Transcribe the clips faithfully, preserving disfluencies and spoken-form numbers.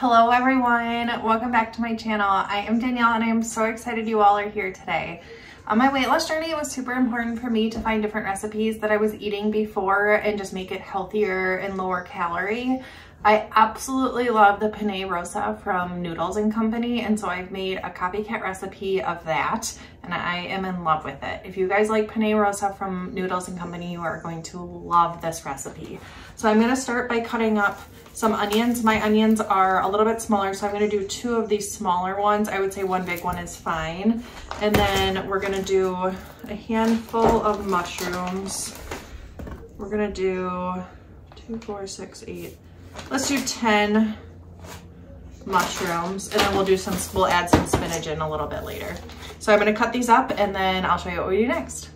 Hello everyone, welcome back to my channel. I am Danielle and I am so excited you all are here today. On my weight loss journey, it was super important for me to find different recipes that I was eating before and just make it healthier and lower calorie. I absolutely love the Penne Rosa from Noodles and Company, and so I've made a copycat recipe of that and I am in love with it. If you guys like Penne Rosa from Noodles and Company, you are going to love this recipe. So I'm going to start by cutting up some onions. My onions are a little bit smaller, so I'm going to do two of these smaller ones. I would say one big one is fine. And then we're going to do a handful of mushrooms. We're going to do two, four, six, eight. Let's do ten mushrooms, and then we'll do some, we'll add some spinach in a little bit later. So I'm gonna cut these up and then I'll show you what we do next.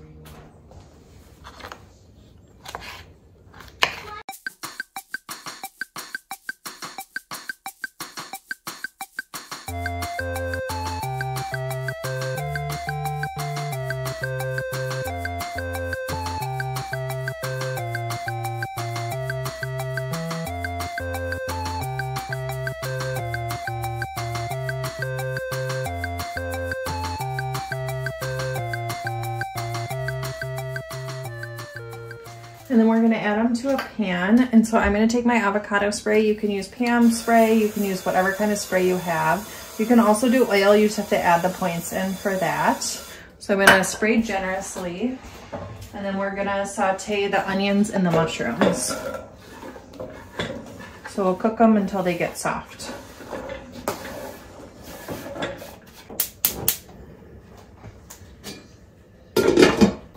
And then we're gonna add them to a pan. And so I'm gonna take my avocado spray. You can use Pam spray, you can use whatever kind of spray you have. You can also do oil, you just have to add the points in for that. So I'm gonna spray generously. And then we're gonna saute the onions and the mushrooms. So we'll cook them until they get soft.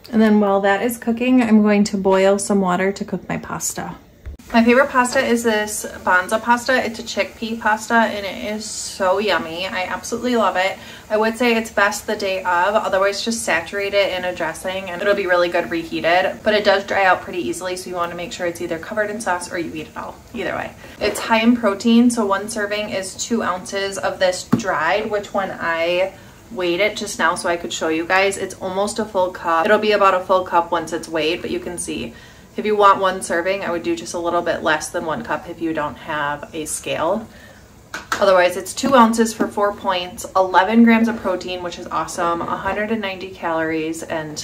And then while that is cooking, I'm going to boil some water to cook my pasta. My favorite pasta is this Banza pasta. It's a chickpea pasta and it is so yummy. I absolutely love it. I would say it's best the day of, otherwise just saturate it in a dressing and it'll be really good reheated, but it does dry out pretty easily, so you want to make sure it's either covered in sauce or you eat it all. Either way. It's high in protein, so one serving is two ounces of this dried, which when I weighed it just now so I could show you guys, it's almost a full cup. It'll be about a full cup once it's weighed, but you can see if you want one serving, I would do just a little bit less than one cup if you don't have a scale. Otherwise, it's two ounces for four points, eleven grams of protein, which is awesome, one hundred ninety calories, and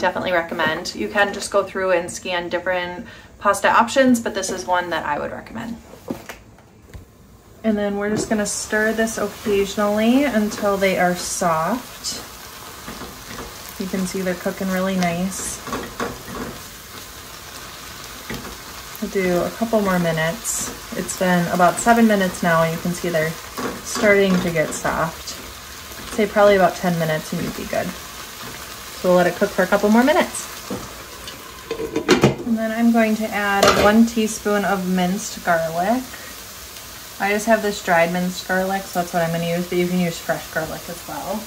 definitely recommend. You can just go through and scan different pasta options, but this is one that I would recommend. And then we're just gonna stir this occasionally until they are soft. You can see they're cooking really nice. We'll do a couple more minutes. It's been about seven minutes now and you can see they're starting to get soft. I'd say probably about ten minutes and you'd be good. So we'll let it cook for a couple more minutes. And then I'm going to add one teaspoon of minced garlic. I just have this dried minced garlic, so that's what I'm going to use, but you can use fresh garlic as well.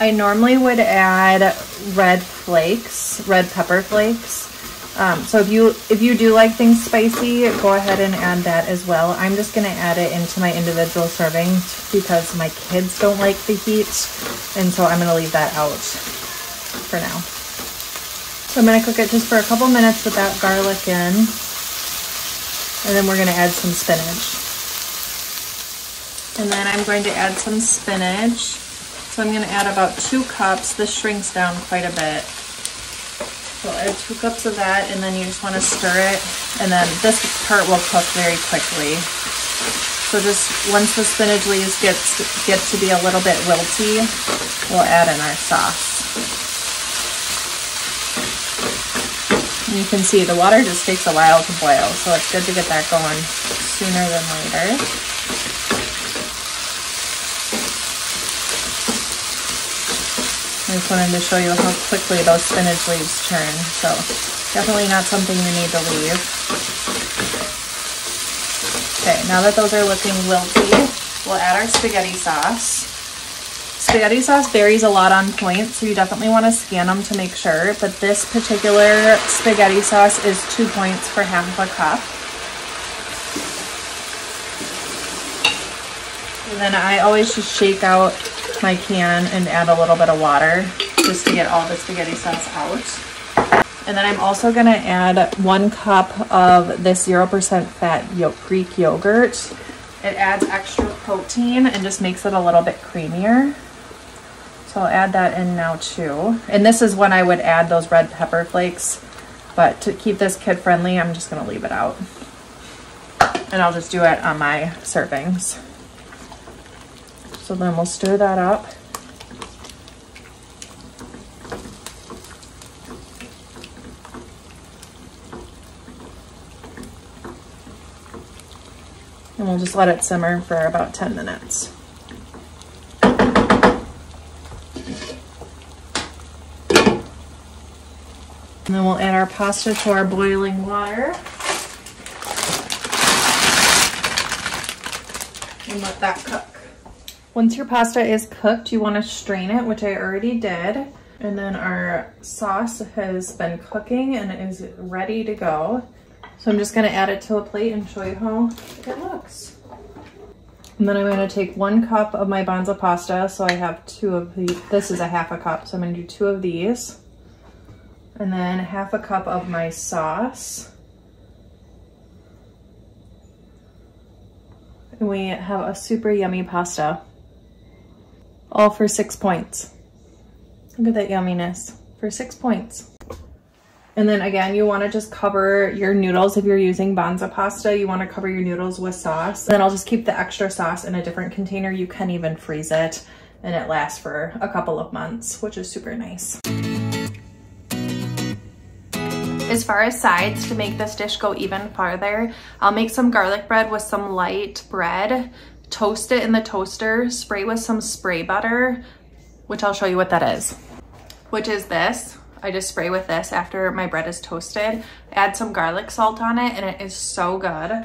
I normally would add red flakes, red pepper flakes. Um, so if you if you do like things spicy, go ahead and add that as well. I'm just going to add it into my individual servings because my kids don't like the heat, and so I'm going to leave that out for now. So I'm going to cook it just for a couple minutes with that garlic in. And then we're gonna add some spinach. And then I'm going to add some spinach. So I'm gonna add about two cups. This shrinks down quite a bit. So I'll add two cups of that, and then you just wanna stir it. And then this part will cook very quickly. So just once the spinach leaves get, get to be a little bit wilty, we'll add in our sauce. You can see the water just takes a while to boil, so it's good to get that going sooner than later. I just wanted to show you how quickly those spinach leaves turn, so definitely not something you need to leave. Okay, now that those are looking wilty, we'll add our spaghetti sauce. Spaghetti sauce varies a lot on points, so you definitely want to scan them to make sure, but this particular spaghetti sauce is two points for half of a cup. And then I always just shake out my can and add a little bit of water just to get all the spaghetti sauce out. And then I'm also gonna add one cup of this zero percent fat Yo- Greek yogurt. It adds extra protein and just makes it a little bit creamier. So I'll add that in now too. And this is when I would add those red pepper flakes, but to keep this kid friendly, I'm just gonna leave it out. And I'll just do it on my servings. So then we'll stir that up. And we'll just let it simmer for about ten minutes. And then we'll add our pasta to our boiling water. And let that cook. Once your pasta is cooked, you want to strain it, which I already did. And then our sauce has been cooking and it is ready to go. So I'm just gonna add it to a plate and show you how it looks. And then I'm gonna take one cup of my Banza pasta. So I have two of the, this is a half a cup. So I'm gonna do two of these. And then half a cup of my sauce. And we have a super yummy pasta. All for six points. Look at that yumminess, for six points. And then again, you want to just cover your noodles. If you're using Banza pasta, you want to cover your noodles with sauce. And then I'll just keep the extra sauce in a different container. You can even freeze it and it lasts for a couple of months, which is super nice. As far as sides, to make this dish go even farther, I'll make some garlic bread with some light bread, toast it in the toaster, spray with some spray butter, which I'll show you what that is, which is this. I just spray with this after my bread is toasted. Add some garlic salt on it and it is so good.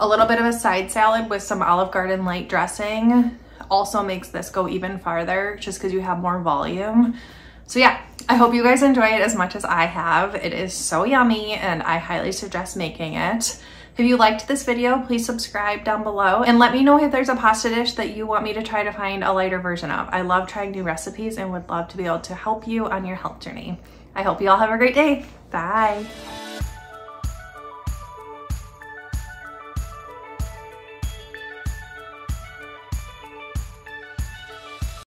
A little bit of a side salad with some Olive Garden light dressing also makes this go even farther just because you have more volume. So yeah, I hope you guys enjoy it as much as I have. It is so yummy and I highly suggest making it. If you liked this video, please subscribe down below and let me know if there's a pasta dish that you want me to try to find a lighter version of. I love trying new recipes and would love to be able to help you on your health journey. I hope you all have a great day. Bye.